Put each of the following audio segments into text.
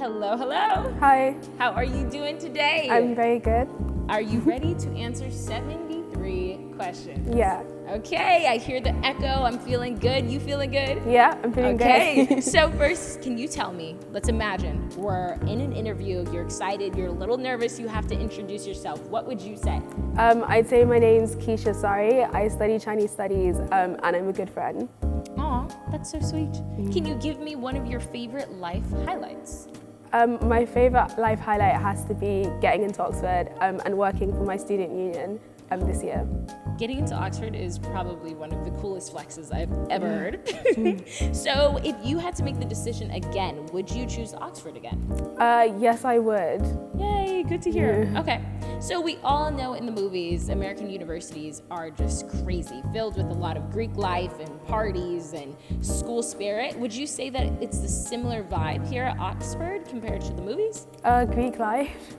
Hello, hello. Hi. How are you doing today? I'm very good. Are you ready to answer 73 questions? Yeah. Okay, I hear the echo. I'm feeling good. You feeling good? Yeah, I'm feeling good. Okay, so first, can you tell me, let's imagine we're in an interview, you're excited, you're a little nervous, you have to introduce yourself. What would you say? I'd say my name's Keisha Sari. I study Chinese studies and I'm a good friend. Aw, that's so sweet. Can you give me one of your favorite life highlights? My favorite life highlight has to be getting into Oxford and working for my student union this year. Getting into Oxford is probably one of the coolest flexes I've ever heard. So if you had to make the decision again, would you choose Oxford again? Yes, I would. Yay, good to hear. Yeah. Okay, so we all know in the movies, American universities are just crazy, filled with a lot of Greek life and parties and school spirit. Would you say that it's the similar vibe here at Oxford compared to the movies? Greek life.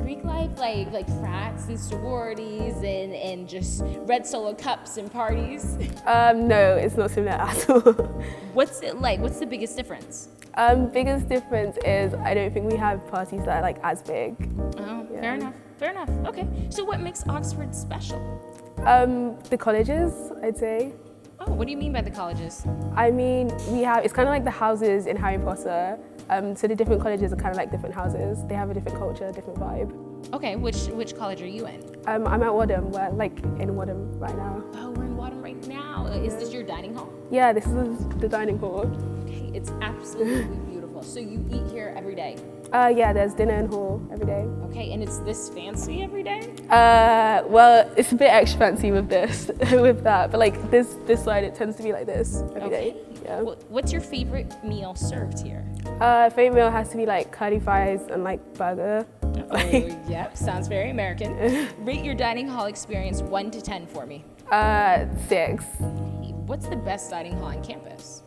Greek life, like frats and sororities and just red solo cups and parties? No, it's not similar at all. What's it like? What's the biggest difference? Biggest difference is I don't think we have parties that are like as big. Oh, yeah. Fair enough, fair enough. Okay, so what makes Oxford special? The colleges, I'd say. Oh, what do you mean by the colleges? I mean, we have, it's kind of like the houses in Harry Potter. So the different colleges are kind of like different houses. They have a different culture, different vibe. Okay, which college are you in? I'm at Wadham. We're like in Wadham right now. Oh, we're in Wadham right now. Is this your dining hall? Yeah, this is the dining hall. Okay, it's absolutely beautiful. So you eat here every day? Yeah, there's dinner and hall every day. Okay, and it's this fancy every day? Well, it's a bit extra fancy with this, with that. But like this side, it tends to be like this every day. Yeah. Well, what's your favorite meal served here? Favorite meal has to be like curly fries and like burger. Oh, yep, sounds very American. Rate your dining hall experience 1 to 10 for me. 6. What's the best dining hall on campus?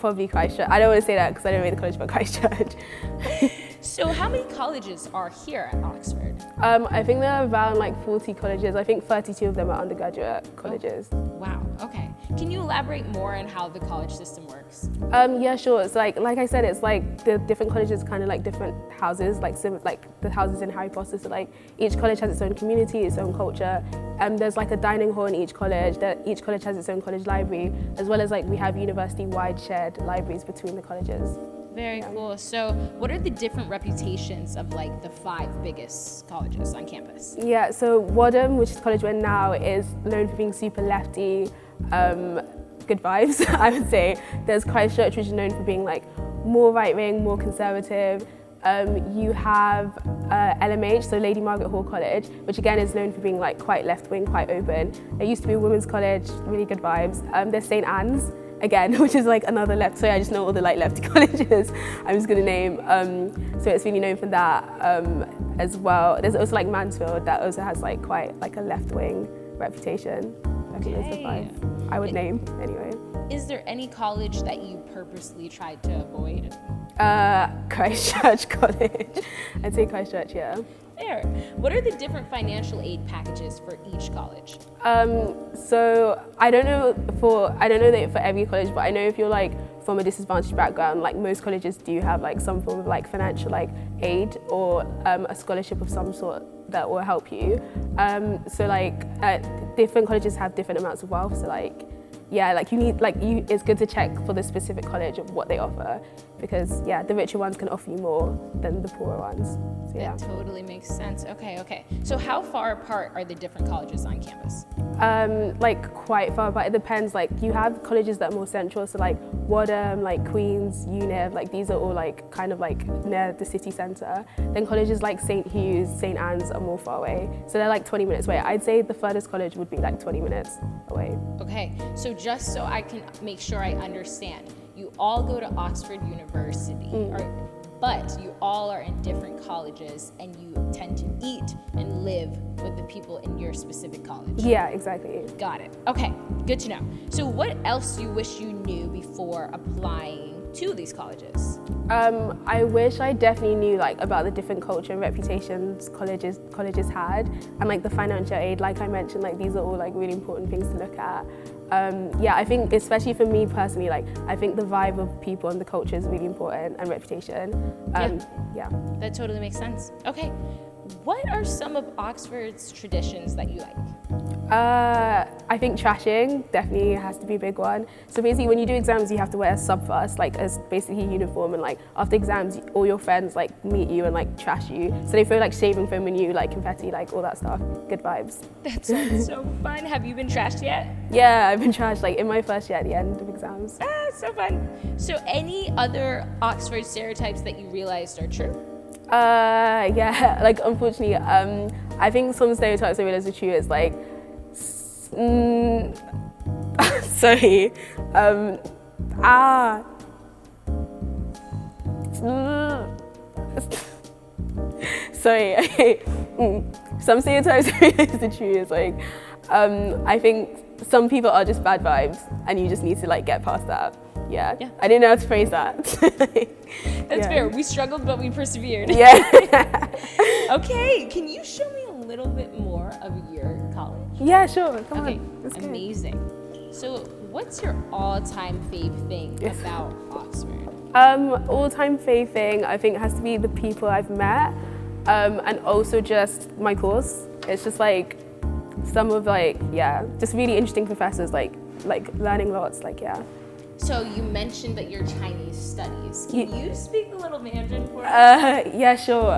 Probably Christchurch. I don't want to say that because I don't rate the college, but Christchurch. So how many colleges are here at Oxford? I think there are around like 40 colleges. I think 32 of them are undergraduate colleges. Oh, wow, okay. Can you elaborate more on how the college system works? Yeah, sure. It's like I said, it's like the different colleges kind of like different houses, like the houses in Harry Potter. So like each college has its own community, its own culture. There's like a dining hall in each college. Each college has its own college library, as well as like we have university-wide shared libraries between the colleges. Very cool. So what are the different reputations of like the 5 biggest colleges on campus? Yeah, so Wadham, which is the college we're in now, is known for being super lefty, good vibes, I would say. There's Christchurch, which is known for being like more right-wing, more conservative. You have LMH, so Lady Margaret Hall College, which again is known for being like quite left-wing, quite open. It used to be a women's college, really good vibes. There's St. Anne's, again, which is like another left. So I just know all the like lefty colleges I'm just going to name. So it's really known for that as well. There's also like Mansfield that also has like quite like a left-wing reputation. Okay. Those are 5 I would name anyway. Is there any college that you purposely tried to avoid? Christchurch College. I'd say Christchurch, yeah. Fair. What are the different financial aid packages for each college? So I don't know that for every college, but I know if you're like from a disadvantaged background, like most colleges do have like some form of like financial like aid or a scholarship of some sort that will help you. So like different colleges have different amounts of wealth. So like yeah, like you need like you. It's good to check for the specific college of what they offer, because yeah, the richer ones can offer you more than the poorer ones. So, yeah. That totally makes sense. Okay, okay. So how far apart are the different colleges on campus? Like quite far apart. It depends. Like you have colleges that are more central, so like Wadham, like Queens, Unique, like these are all like kind of like near the city centre. Then colleges like St. Hugh's, St. Anne's are more far away. So they're like 20 minutes away. I'd say the furthest college would be like 20 minutes away. Okay, so just so I can make sure I understand, you all go to Oxford University, but you all are in different colleges and you tend to eat and live with the people in your specific college. Yeah, exactly. Got it. Okay, good to know. So what else do you wish you knew before applying to these colleges? I wish I definitely knew like about the different culture and reputations colleges had, and like the financial aid, like I mentioned, like these are all like really important things to look at. Yeah, I think especially for me personally, like I think the vibe of people and the culture is really important, and reputation. Yeah, that totally makes sense. Okay, what are some of Oxford's traditions that you like? I think trashing definitely has to be a big one. So basically when you do exams you have to wear a sub first, like as basically a uniform, and like after exams all your friends like meet you and like trash you. So they throw like shaving foam and you like confetti, like all that stuff. Good vibes. That sounds so fun. Have you been trashed yet? Yeah, I've been trashed like in my first year at the end of exams. Ah, so fun. So any other Oxford stereotypes that you realized are true? Yeah, like unfortunately, I think some stereotypes I realize are true is like, some stereotypes I realize are true is like, I think some people are just bad vibes and you just need to like get past that. Yeah. I didn't know how to phrase that. That's fair. We struggled, but we persevered. Yeah. Okay, can you show me a little bit more of your college? Yeah, sure. Come on. That's amazing. Good. So, what's your all-time fave thing about Oxford? All-time fave thing, I think, has to be the people I've met, and also just my course. It's just like some of like just really interesting professors, like learning lots, So you mentioned that you're Chinese studies. Can you speak a little Mandarin for us? Yeah, sure.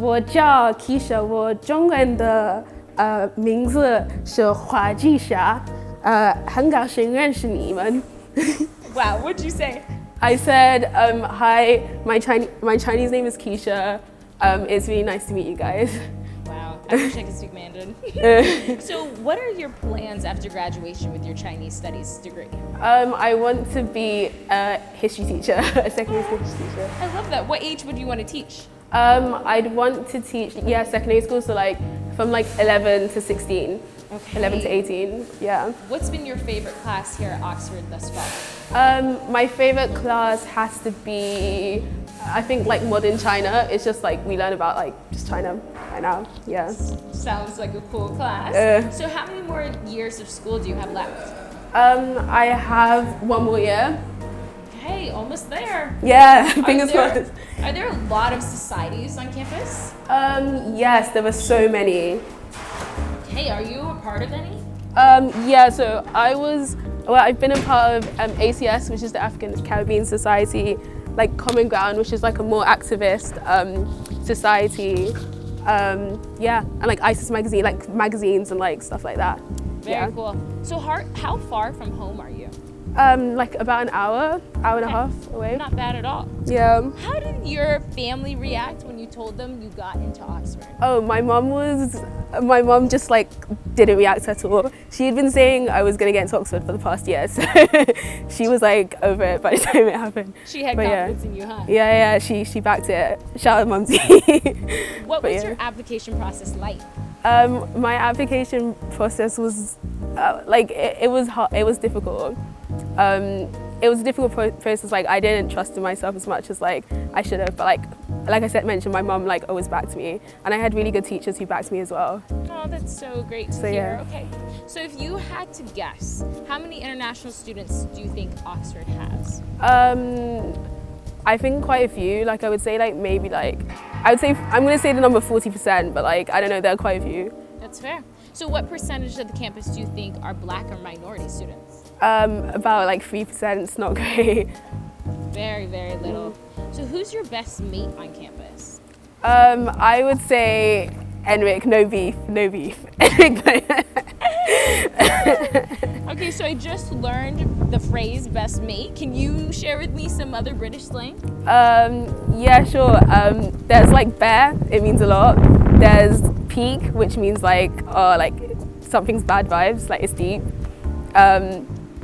我叫 Keisha, 我中文的名字是华季霞, 很高兴认识你们. Wow, what'd you say? I said, hi, my Chinese name is Keisha. It's really nice to meet you guys. I wish I could speak Mandarin. So what are your plans after graduation with your Chinese studies degree? I want to be a history teacher, a secondary school history teacher. I love that. What age would you want to teach? I'd want to teach, secondary school, so like from like 11 to 16, 11 to 18, What's been your favorite class here at Oxford thus far? My favorite class has to be, I think, like modern China. It's just like we learn about like just China right now. Yeah. Sounds like a cool class. So how many more years of school do you have left? I have one more year. Okay, almost there. Yeah, fingers crossed. Are there a lot of societies on campus? Yes, there were so many. Okay, are you a part of any? Yeah, so I was, I've been a part of ACS, which is the African Caribbean Society, like Common Ground, which is like a more activist society. Yeah, and like ISIS magazine, like magazines and like stuff like that. Very cool. So how far from home are you? Like about an hour, hour and a half away. Not bad at all. Yeah. How did your family react when you told them you got into Oxford? Oh, my mom just like didn't react at all. She had been saying I was going to get into Oxford for the past year, so she was like over it by the time it happened. She had confidence in you, huh? Yeah, yeah, she backed it. Shout out Mumsy. What was your application process like? My application process was like it was hard, it was difficult. It was a difficult process, like I didn't trust in myself as much as like I should have, but like I mentioned, my mum like always backed me, and I had really good teachers who backed me as well. Oh, that's so great to hear. Okay, so if you had to guess, how many international students do you think Oxford has? I think quite a few, like I would say like maybe like, I'm going to say the number 40%, but like I don't know, there are quite a few. That's fair. So what percentage of the campus do you think are black or minority students? About like 3%, it's not great. Very, very little. So who's your best mate on campus? I would say Enric, no beef, no beef. Okay, so I just learned the phrase best mate. Can you share with me some other British slang? Yeah, sure. There's like bear, it means a lot. There's peak, which means like something's bad vibes, like it's deep.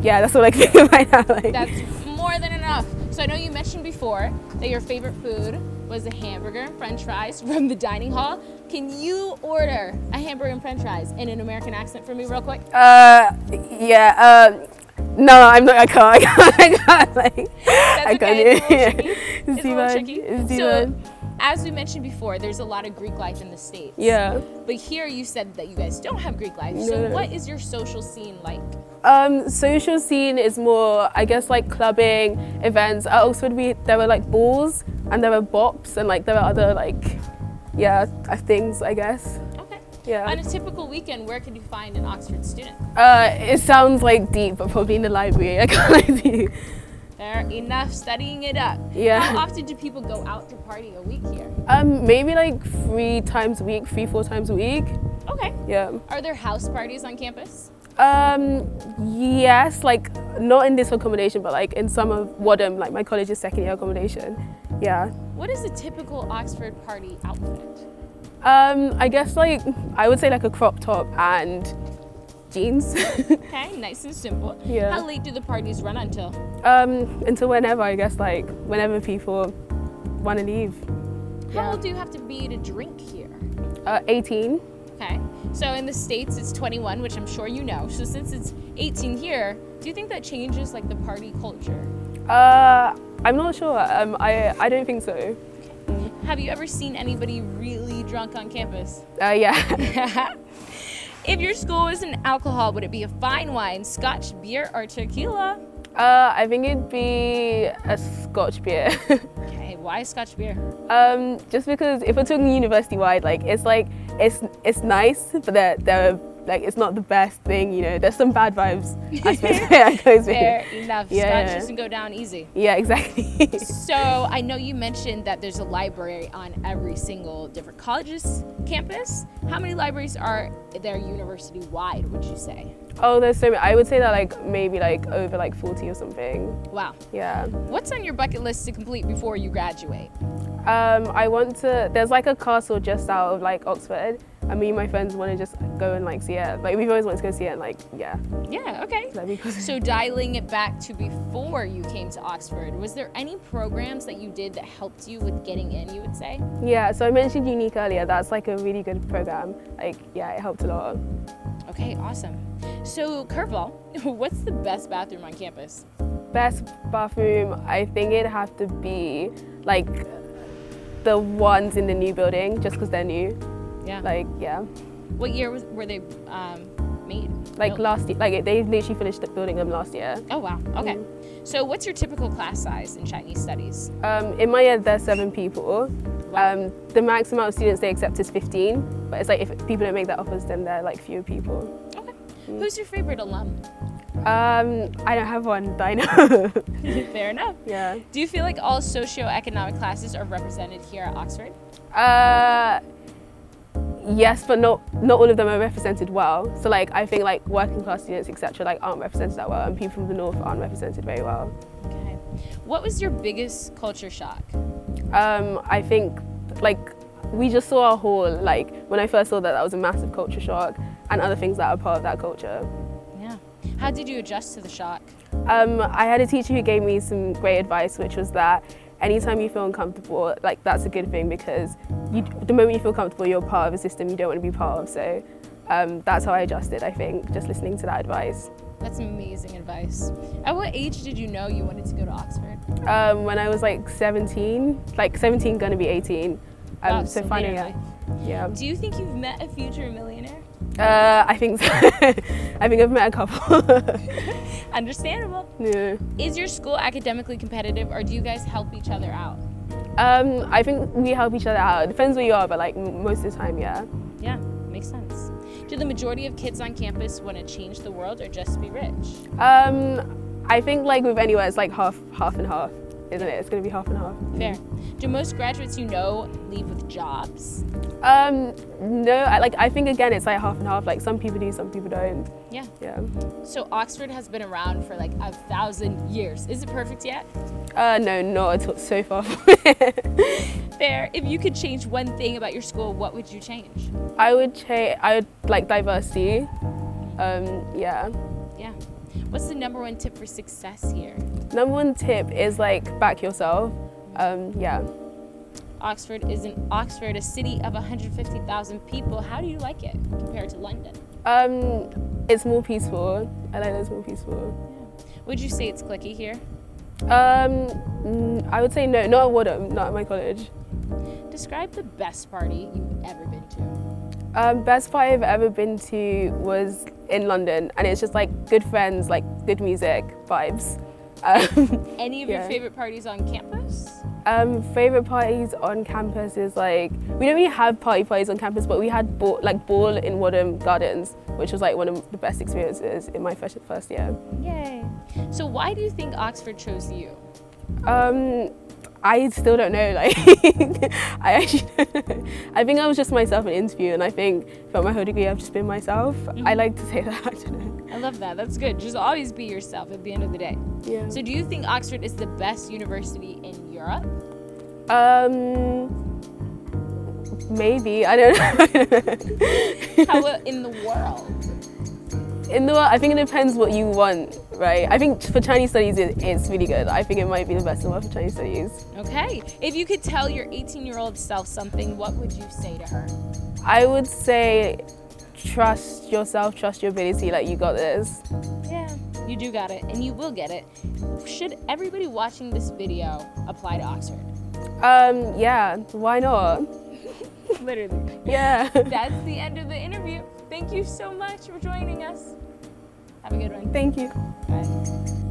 Yeah, that's all I can think of right now. That's more than enough. So I know you mentioned before that your favorite food was a hamburger and french fries from the dining hall. Can you order a hamburger and french fries in an American accent for me real quick? Yeah, No, I'm not. I can't. Like, that's okay. It's a little tricky. So, as we mentioned before, there's a lot of Greek life in the States. Yeah. But here you said that you guys don't have Greek life. No. So what is your social scene like? Social scene is more, I guess, like clubbing, events. At Oxford, there were like balls and there were bops and like there were other like, yeah, things, I guess. Okay. Yeah. On a typical weekend, where can you find an Oxford student? It sounds like deep, but probably in the library. I can't lie to you. Enough studying it up. Yeah. How often do people go out to party a week here? Maybe like 3, 4 times a week. Okay. Yeah. Are there house parties on campus? Yes, like not in this accommodation, but like in some of Wadham, like my college's second year accommodation. Yeah. What is a typical Oxford party outfit? I guess like, I would say like a crop top and jeans. Okay, nice and simple. Yeah. How late do the parties run until? Until whenever, I guess, like whenever people want to leave. How old do you have to be to drink here? 18. Okay, so in the States it's 21, which I'm sure you know. So since it's 18 here, do you think that changes like the party culture? I'm not sure. I don't think so. Mm. Have you ever seen anybody really drunk on campus? Yeah. If your school was an alcohol, would it be a fine wine, Scotch, beer, or tequila? I think it'd be a Scotch beer. Okay, why Scotch beer? Just because if we're talking university-wide, like it's nice, but they're like it's not the best thing, you know. There's some bad vibes. I suppose that goes with. Fair enough. Yeah, Scotch doesn't go down easy. Yeah, exactly. So I know you mentioned that there's a library on every single different college's campus. How many libraries are there university-wide, would you say? Oh, there's so many. I would say that like maybe like over like 40 or something. Wow. Yeah. What's on your bucket list to complete before you graduate? I want to. There's like a castle just out of like Oxford. And me and my friends want to just go and like see it. Like we've always wanted to go see it and like, yeah. Yeah, okay. So dialing it back to before you came to Oxford, was there any programs that you did that helped you with getting in, you would say? Yeah, so I mentioned Unique earlier. That's like a really good program. Like, yeah, it helped a lot. Okay, awesome. So curveball, what's the best bathroom on campus? Best bathroom, I think it'd have to be like the ones in the new building, just because they're new. Yeah. Like, yeah. What year were they made? Like last year. Like they literally finished building them last year. Oh wow. Okay. Mm. So what's your typical class size in Chinese studies? In my year, there's 7 people. Wow. The max amount of students they accept is 15, but it's like if people don't make that offers, then they're like fewer people. Okay. Mm. Who's your favorite alum? I don't have one, but I know. Fair enough. Yeah. Do you feel like all socioeconomic classes are represented here at Oxford? Yes, but not all of them are represented well. So like I think like working class students, etc., like aren't represented that well, and people from the north aren't represented very well. Okay. What was your biggest culture shock? I think like we just saw our hall. Like when I first saw that, that was a massive culture shock, and other things that are part of that culture. Yeah. How did you adjust to the shock? I had a teacher who gave me some great advice, which was that anytime you feel uncomfortable, like that's a good thing, because the moment you feel comfortable, you're part of a system you don't want to be part of. So that's how I adjusted, I think, just listening to that advice. That's amazing advice. At what age did you know you wanted to go to Oxford? When I was like 17, gonna be 18. Wow, so finally, yeah. Do you think you've met a future millionaire? I think so. I think I've met a couple. Understandable. Yeah. Is your school academically competitive, or do you guys help each other out? I think we help each other out. It depends where you are, but like most of the time, yeah. Yeah, makes sense. Do the majority of kids on campus want to change the world or just be rich? I think like with anywhere, it's like half and half, isn't it? It's going to be half and half. Fair. Do most graduates you know leave with jobs? No, I think again it's like half and half. Like some people do, some people don't. Yeah. Yeah. So Oxford has been around for like 1,000 years. Is it perfect yet? No, not at all. So far. Fair. If you could change one thing about your school, what would you change? I would like diversity. Yeah. Yeah. What's the #1 tip for success here? #1 tip is like back yourself. Yeah. Oxford a city of 150,000 people. How do you like it compared to London? It's more peaceful. I like that it's more peaceful. Yeah. Would you say it's cliquey here? I would say no, not at Wadham, not at my college. Describe the best party you've ever been to. Best party I've ever been to was in London, and it's just like good friends, like good music, vibes. Any of your favorite parties on campus? Favorite parties on campus is like, we don't really have parties on campus, but we had ball in Wadham Gardens, which was like one of the best experiences in my first year. Yay! So why do you think Oxford chose you? I still don't know. Like, I actually don't know. I think I was just myself in an interview, and I think throughout my whole degree I've just been myself. Mm-hmm. I like to say that, I don't know. I love that, that's good. Just always be yourself at the end of the day. Yeah. So do you think Oxford is the best university in Europe? Maybe, I don't know. How about in the world? In the world, I think it depends what you want, right? I think for Chinese studies, it's really good. I think it might be the best in the world for Chinese studies. Okay. If you could tell your 18-year-old self something, what would you say to her? I would say, trust yourself, trust your ability, like you got this. Yeah, you do got it, and you will get it. Should everybody watching this video apply to Oxford? Yeah, why not? Literally. Yeah. That's the end of the interview. Thank you so much for joining us. Have a good one. Thank you. Bye.